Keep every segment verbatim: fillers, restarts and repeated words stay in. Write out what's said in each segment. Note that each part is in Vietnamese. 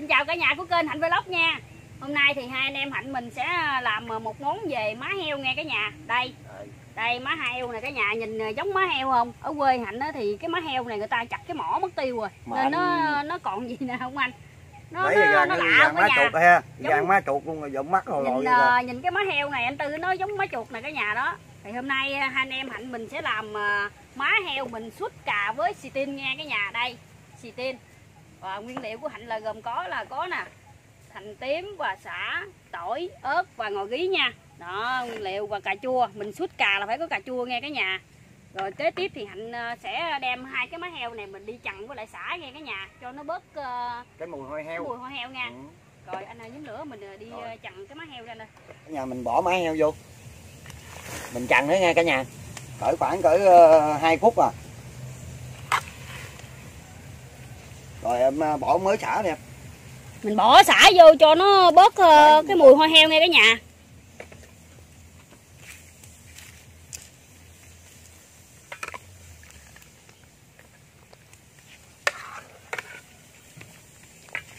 Xin chào cả nhà của kênh Hanh Vlog nha. Hôm nay thì hai anh em Hạnh mình sẽ làm một món về má heo nghe cả nhà. Đây, đây má heo này cả nhà, nhìn giống má heo không? Ở quê Hạnh á thì cái má heo này người ta chặt cái mỏ mất tiêu rồi mà, nên anh... nó nó còn gì nè không anh? Nó Đấy, nó, nó lạ quá nha. Giống má chuột luôn rồi, giống mắt rồi. Nhìn, rồi. Nhìn cái má heo này anh Tư nó giống má chuột này cả nhà đó. Thì hôm nay hai anh em Hạnh mình sẽ làm má heo mình súp cà với xì tin nha cả nhà. Đây, xì tin. Và nguyên liệu của Hạnh là gồm có là có nè hành tím và sả, tỏi, ớt và ngò gí nha. Đó, nguyên liệu và cà chua, mình súp cà là phải có cà chua nghe cả nhà. Rồi kế tiếp thì Hạnh sẽ đem hai cái má heo này mình đi chặn với lại sả nghe cả nhà cho nó bớt uh, cái mùi hôi heo. Mùi hôi heo nha. Ừ. Rồi anh ơi, dính lửa mình đi rồi. Chặn cái má heo ra nè. Cả nhà mình bỏ má heo vô. Mình chặn nó nghe cả nhà. Cỡ khoảng cỡ uh, hai phút à. Rồi em bỏ mới xả nè. Mình bỏ xả vô cho nó bớt uh, cái mùi hôi heo nghe cả nhà.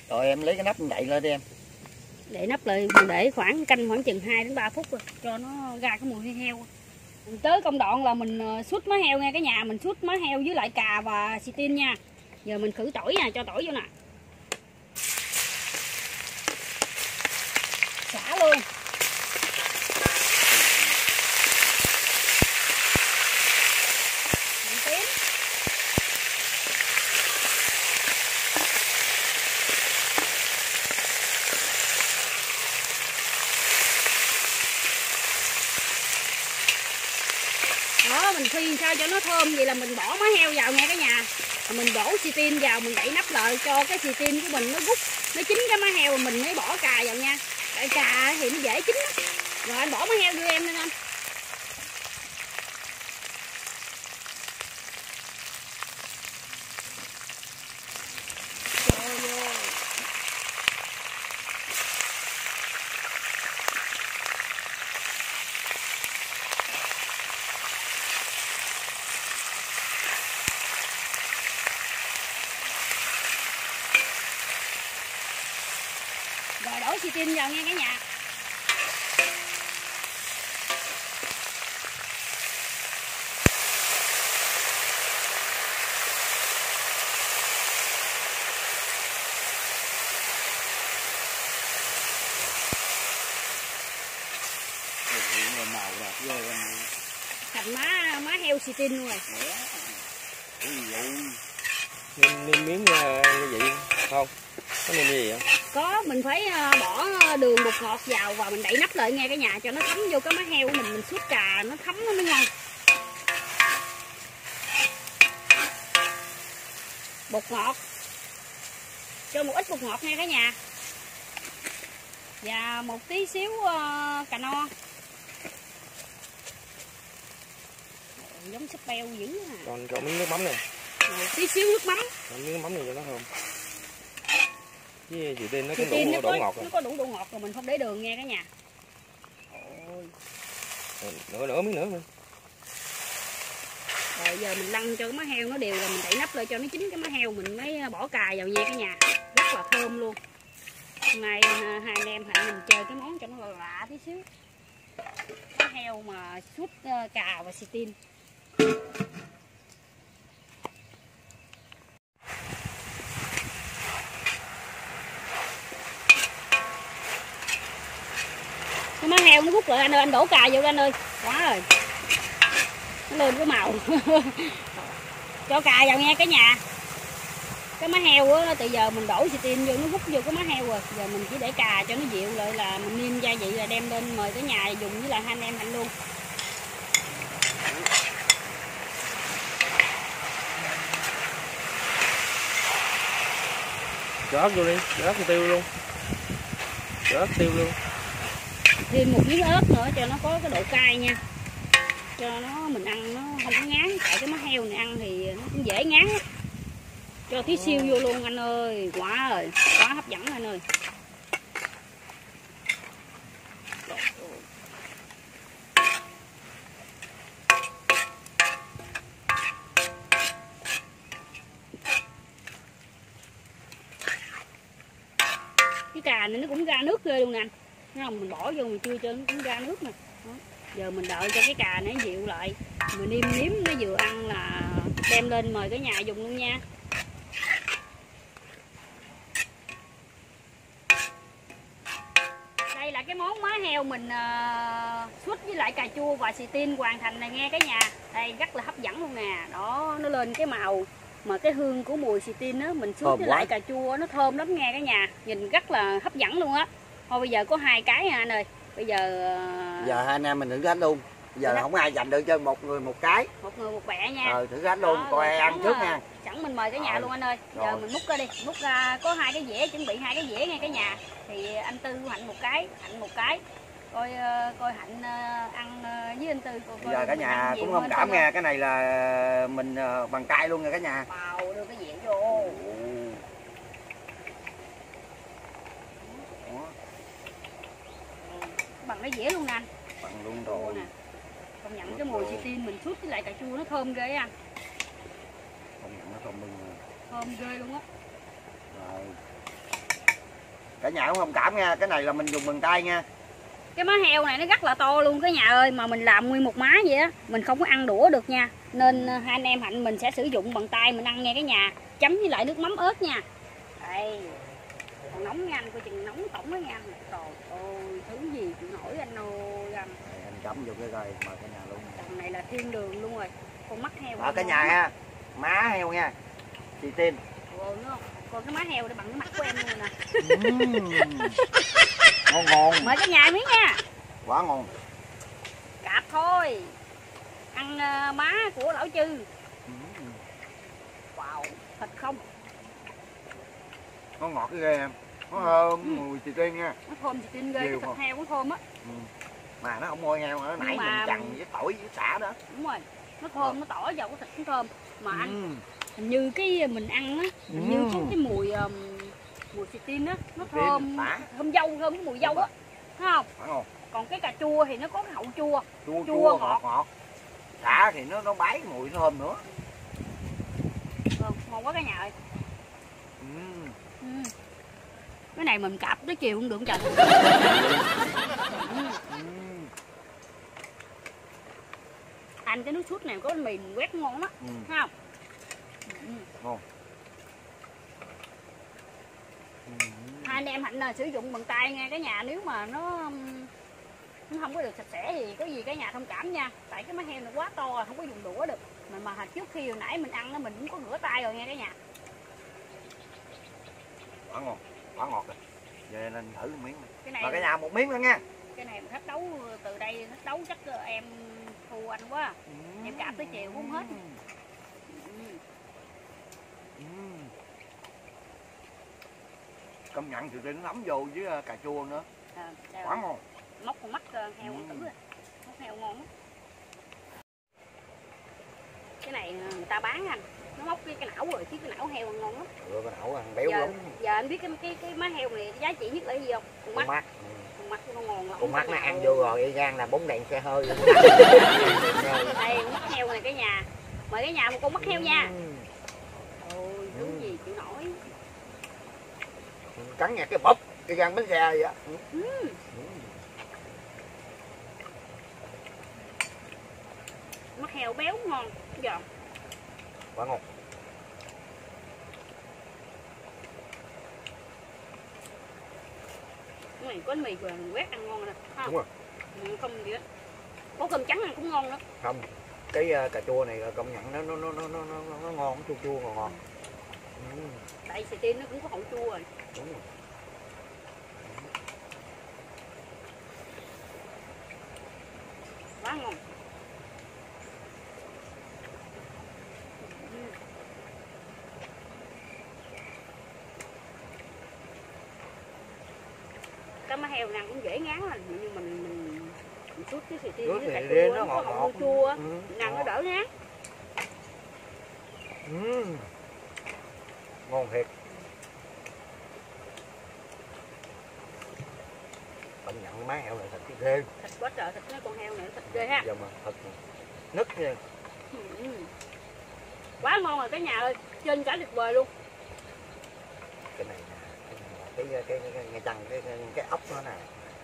Rồi em lấy cái nắp mình đậy lên đi em. Để nắp lại mình để khoảng canh khoảng chừng hai đến ba phút rồi cho nó ra cái mùi hôi heo. Mình tới công đoạn là mình sút má heo nghe cả nhà, mình sút má heo với lại cà và xì tin nha. Giờ mình khử tỏi nè, cho tỏi vô nè. Xả luôn. Hành tím. Đó, mình phi sao cho nó thơm vậy là mình bỏ má heo vào nghe cả nhà. Mình đổ xì tin vào, mình đẩy nắp lại cho cái xì tin của mình nó rút, nó chín cái má heo mình mới bỏ cà vào nha. Tại cà thì nó dễ chín lắm. Rồi anh bỏ má heo vô em lên anh. Rồi đổ xì tin vào nha cả nhà. Thành má má heo xì tin luôn rồi. Nêm miếng như vậy không? Có nêm gì vậy? Có, mình phải bỏ đường bột ngọt vào và mình đậy nắp lại nghe cả nhà cho nó thấm vô cái má heo của mình, mình súp cà nó thấm nó mới ngon. Bột ngọt. Cho một ít bột ngọt nghe cả nhà. Và một tí xíu cà no. Giống súp beo dữ à. Còn cho miếng nước mắm này. Một tí xíu nước mắm. Miếng nước mắm này cho nó thơm. Với chị tin nó có đủ, đủ ngọt rồi. Nó có đủ đủ ngọt rồi, mình không để đường nghe cả nhà. Ôi. Nửa nửa miếng nữa nữa. Rồi giờ mình lăn cho cái má heo nó đều rồi mình đậy nắp lại cho nó chín cái má heo mình mới bỏ cà vào nha cả nhà. Rất là thơm luôn. Hôm nay hai anh em Hạnh mình chơi cái món cho nó lạ tí xíu. Má heo mà súp cà và xì tin. Má heo nó rút rồi anh ơi, anh đổ cà vô anh ơi. Quá rồi. Nó lên cái màu. Cho cà vào nghe cả nhà. Cái má heo á từ giờ mình đổ xì tin vô nó rút vô cái má heo rồi. Giờ mình chỉ để cà cho nó dịu lại là mình nêm gia vị là đem lên mời tới nhà dùng với lại hai anh em Hạnh luôn. Cho ớt vô đi, cho ớt tiêu luôn. Cho ớt tiêu luôn. Thêm một miếng ớt nữa cho nó có cái độ cay nha. Cho nó mình ăn nó không có ngán. Tại cái má heo này ăn thì nó cũng dễ ngán lắm. Cho tí siêu vô luôn anh ơi. Quá rồi, quá hấp dẫn anh ơi. cái cà này nó cũng ra nước ghê luôn nè, thấy không, mình bỏ vô mình chưa cho nó cũng ra nước nè. Giờ mình đợi cho cái cà nó dịu lại, mình nêm nếm nó vừa ăn là đem lên mời cả nhà dùng luôn nha. Đây là cái món má heo mình uh, súp với lại cà chua và xì tin hoàn thành này nghe cả nhà. Đây rất là hấp dẫn luôn nè, đó nó lên cái màu mà cái hương của mùi xì tin á, mình súp với lại cà chua nó thơm lắm nghe cả nhà, nhìn rất là hấp dẫn luôn á. Thôi bây giờ có hai cái ha anh ơi. Bây giờ giờ hai anh em mình thử hết luôn. Giờ là không ai giành được chứ, một người một cái, một người một bẻ nha. Ờ, thử hết luôn, đó, coi ai ăn trước nha. Chẳng mình mời cả nhà luôn anh ơi. Giờ rồi, mình múc ra đi, múc ra có hai cái dĩa, chuẩn bị hai cái dĩa nghe cả nhà. Thì anh Tư Hạnh một cái, Hạnh một cái. Coi coi Hạnh ăn với anh Tư coi. Bây giờ cả nhà cũng không cảm nghe, cái này là mình bằng tay luôn nha cả nhà. Bào đưa cái dĩa vô. Bằng cái dĩa luôn nè anh. Bằng luôn rồi. Công nhận cái mùi xì tin mình súp với lại cà chua nó thơm ghê anh. Công nhận nó thơm luôn. Thơm ghê luôn á. Rồi. Cả nhà cũng không cảm nha, cái này là mình dùng bằng tay nha. Cái má heo này nó rất là to luôn cả nhà ơi, mà mình làm nguyên một má vậy á, mình không có ăn đũa được nha. Nên hai anh em Hạnh mình sẽ sử dụng bằng tay mình ăn nghe cả nhà. Chấm với lại nước mắm ớt nha. Đây. Còn nóng nha anh, coi chừng nóng tổng đó nha anh. Trời ơi, thứ gì chịu nổi anh ơi anh. Anh chấm vô cái rồi, mời cả nhà luôn. Đằng này là thiên đường luôn rồi. Con mắt heo. Ở cả nhà ha, má heo nha. Xì tin. Rồi nữa không? Còn cái má heo này bằng cái mặt của em luôn nè. Mm. Ngon ngon. Mời cả nhà miếng nha. Quá ngon. Cạp thôi. Ăn má của lão Chư. Mm. Wow, thịt không. Nó ngọt cái ghê em, nó thơm, ừ. Mùi xì tin nha, nó thơm xì tin ghê, cái thịt heo nó thơm á, ừ. Mà nó không môi heo nữa, nãy mà mình chằn với tỏi với sả đó, đúng rồi, nó thơm, ừ. Nó tỏi vào cái thịt nó thơm mà anh, ừ. Hình như cái mình ăn á, hình như cái, cái mùi um, mùi xì tin á, nó thơm, thơm dâu, thơm cái mùi dâu á, thấy không? Không, còn cái cà chua thì nó có cái hậu chua, chua, chua, chua ngọt ngọt, sả thì nó nó bái cái mùi thơm nữa, ừ, ngon quá cả nhà ơi. Ừ. Ừ. Cái này mình cặp tới chiều không được trời. Ừ. Anh cái nước súp này có bánh mì mình quét ngon lắm, ừ. Thấy không? Ừ. Ngon. Ừ. Hai anh em Hạnh là sử dụng bằng tay nghe cả nhà, nếu mà nó nó không có được sạch sẽ thì có gì cả nhà thông cảm nha. Tại cái má heo nó quá to rồi, không có dùng đũa được. Mà mà trước khi hồi nãy mình ăn nó mình cũng có rửa tay rồi nghe cả nhà. Quá ngon, quá ngọt rồi. Về lên thử một miếng. Cái này mà cái nhà một miếng nữa nha. Cái này thách đấu từ đây thách đấu chắc em thua anh quá. Ừ. Em cạp tới chiều cũng hết. Ừ. Ừ. Công nhận sự tin nấm vô với cà chua nữa. À, quá ngon. Móc con mắt heo, ừ. Tử rồi. Móc heo ngon lắm. Cái này người ta bán anh. Nó móc cái, cái não rồi chứ cái não heo ăn ngon lắm. Ừ, cái não ăn béo giờ, lắm. Giờ anh biết cái cái cái má heo này giá trị nhất là cái gì không? Con mắt. Con mắt, ừ. Con mắt nó ngon lắm. Con mắt nó ăn vô rồi y gan là bóng đèn xe hơi. Đây con mắt heo này cả nhà. Mời cả nhà một con mắt heo nha. Ôi thứ gì chịu nổi. Cắn nghe cái bóp, cái gan bánh xe vậy á. Ừ. Mắt heo béo ngon. Giờ quá ngon. Cái này có mì vừa quét ăn ngon rồi ha. Đúng rồi. Không gì hết. Có cơm trắng ăn cũng ngon đó. Không. Cái uh, cà chua này công nhận nó nó nó nó nó nó ngon, chua chua ngọt ngọt. Ừ. Ừ. Tại xì tin nó cũng có hậu chua rồi. Đúng rồi. Quá ngon. Cái má heo ăn cũng dễ ngán rồi, nhưng mà mình mình, mình sút cái xì tin với cà chua nó ngọt ngọt chua, ừ, ăn nó đỡ ngán. Ừ. Ngon thiệt. Công nhận má heo này thịt cái ghê. Thịt quá trời, thịt con heo này thịt ghê ha. Giờ mà thịt nứt nha. Ừ. Quá ngon rồi cả nhà ơi, trên cả tuyệt vời luôn. Cái này, cái này. cái cái cái cái chằng cái, cái cái ốc nó nè,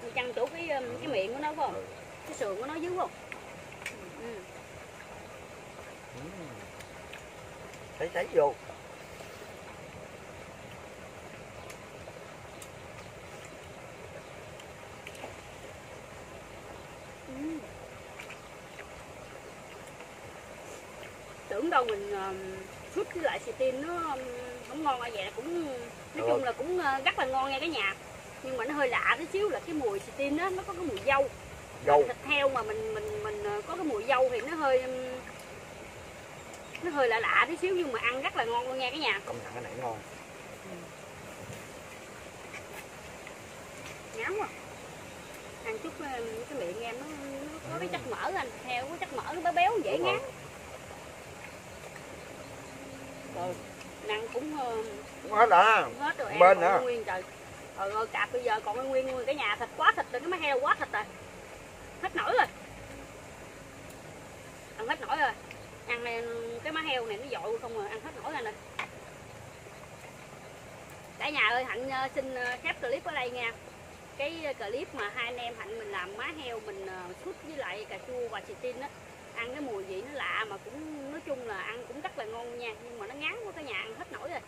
cái chằng chỗ cái cái miệng của nó phải không? Ừ. Cái sườn của nó dưới không? Ừ. Ừ. Thấy thấy vô. Ừ. Tưởng đâu mình rút với lại xì tin nó không ngon ai vậy, là cũng nói chung là cũng rất là ngon nghe cái nhà, nhưng mà nó hơi lạ tí xíu là cái mùi xì tin đó, nó có cái mùi dâu, dâu. Thịt heo mà mình mình mình có cái mùi dâu thì nó hơi nó hơi lạ lạ tí xíu, nhưng mà ăn rất là ngon luôn nghe cái nhà. Công nhận cái này ngon. Ngáo à. Ăn chút cái miệng em nó, nó có cái chất mỡ, anh heo có chất mỡ nó béo béo dễ ngán. Ừ. Năng cũng uh, cũng hết à. Cũng hết rồi, bên nữa. Nguyên trời. Trời ơi, cạp bây giờ còn nguyên nguyên cái nhà, thịt quá thịt rồi, cái má heo quá thịt rồi. Hết nổi rồi. Ăn hết nổi rồi. Ăn này, cái má heo này nó dội không à, ăn hết nổi rồi nè. Cả nhà ơi, Hạnh uh, xin uh, khép clip ở đây nha. Cái uh, clip mà hai anh em Hạnh mình làm má heo mình uh, súp với lại cà chua và xì tin á. Ăn cái mùi vị nó lạ mà cũng nói chung là ăn cũng rất là ngon nha, nhưng mà nó ngán quá, cả nhà ăn hết nổi rồi.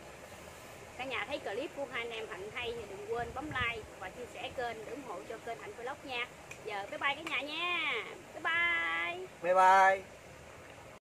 Cả nhà thấy clip của hai anh em Hạnh hay thì đừng quên bấm like và chia sẻ kênh để ủng hộ cho kênh Hạnh Vlog nha. Giờ bye bye cả nhà nha. Bye bye. Bye bye.